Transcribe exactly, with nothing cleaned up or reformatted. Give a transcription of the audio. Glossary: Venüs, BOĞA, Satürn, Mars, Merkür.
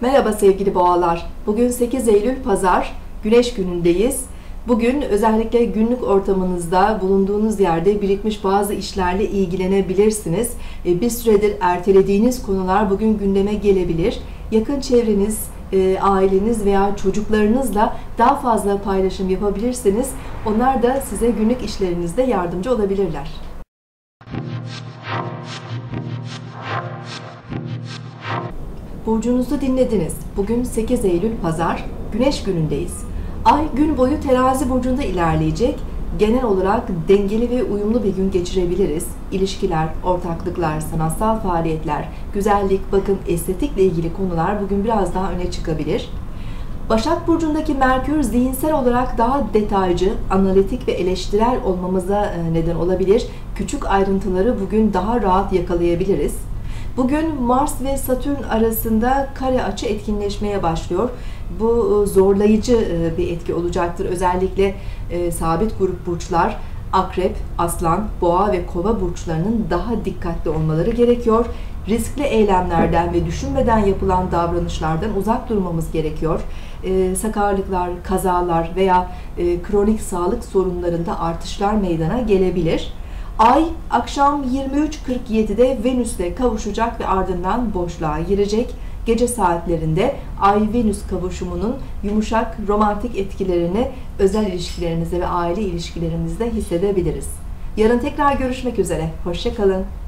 Merhaba sevgili boğalar. Bugün sekiz Eylül Pazar, Güneş günündeyiz. Bugün özellikle günlük ortamınızda, bulunduğunuz yerde birikmiş bazı işlerle ilgilenebilirsiniz. Bir süredir ertelediğiniz konular bugün gündeme gelebilir. Yakın çevreniz, aileniz veya çocuklarınızla daha fazla paylaşım yapabilirsiniz. Onlar da size günlük işlerinizde yardımcı olabilirler. Burcunuzu dinlediniz. Bugün sekiz Eylül Pazar, Güneş günündeyiz. Ay gün boyu Terazi burcunda ilerleyecek. Genel olarak dengeli ve uyumlu bir gün geçirebiliriz. İlişkiler, ortaklıklar, sanatsal faaliyetler, güzellik, bakım, estetikle ilgili konular bugün biraz daha öne çıkabilir. Başak burcundaki Merkür zihinsel olarak daha detaycı, analitik ve eleştirel olmamıza neden olabilir. Küçük ayrıntıları bugün daha rahat yakalayabiliriz. Bugün Mars ve Satürn arasında kare açı etkinleşmeye başlıyor. Bu zorlayıcı bir etki olacaktır. Özellikle e, sabit grup burçlar, Akrep, Aslan, Boğa ve Kova burçlarının daha dikkatli olmaları gerekiyor. Riskli eylemlerden ve düşünmeden yapılan davranışlardan uzak durmamız gerekiyor. E, sakarlıklar, kazalar veya e, kronik sağlık sorunlarında artışlar meydana gelebilir. Ay akşam yirmi üç kırk yedi'de Venüs'le kavuşacak ve ardından boşluğa girecek. Gece saatlerinde Ay-Venüs kavuşumunun yumuşak, romantik etkilerini özel ilişkilerimizde ve aile ilişkilerimizde hissedebiliriz. Yarın tekrar görüşmek üzere. Hoşça kalın.